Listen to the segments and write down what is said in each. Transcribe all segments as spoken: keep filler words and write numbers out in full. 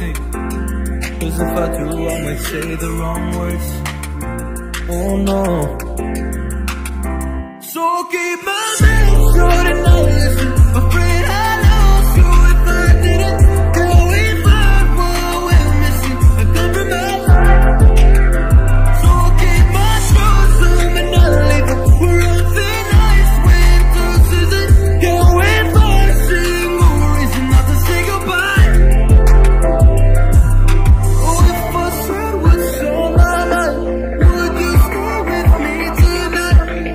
anything. Cause if I do, I might say the wrong words. Oh no. So keep my name short and nice. I'm afraid I lost you if I didn't go if I were missing a compromise. So keep my throats up and not leave it. We're on thin ice with those seasons. Go if I see more reason not to say goodbye. Oh, if I said what's on my mind, would you stay with me tonight?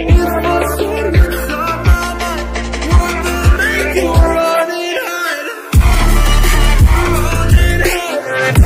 If I said what's on my mind, would that make you run and hide? Run and hide.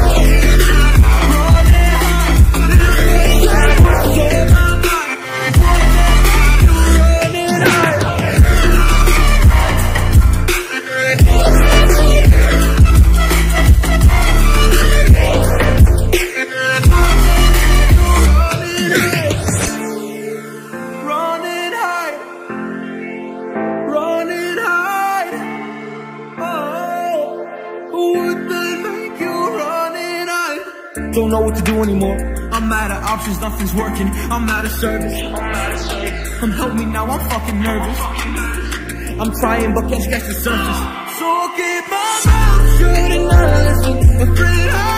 Run and hide. If I said what's on my mind, would that make you run and hide? Run and hide. Run and hide. Oh, would that make you run and hide? Don't know what to do anymore. I'm out of options, nothing's working. I'm out of service. Come help me now, I'm fucking nervous. I'm trying, but can't scratch the surface. So keep my mouth shut and not listen. Afraid I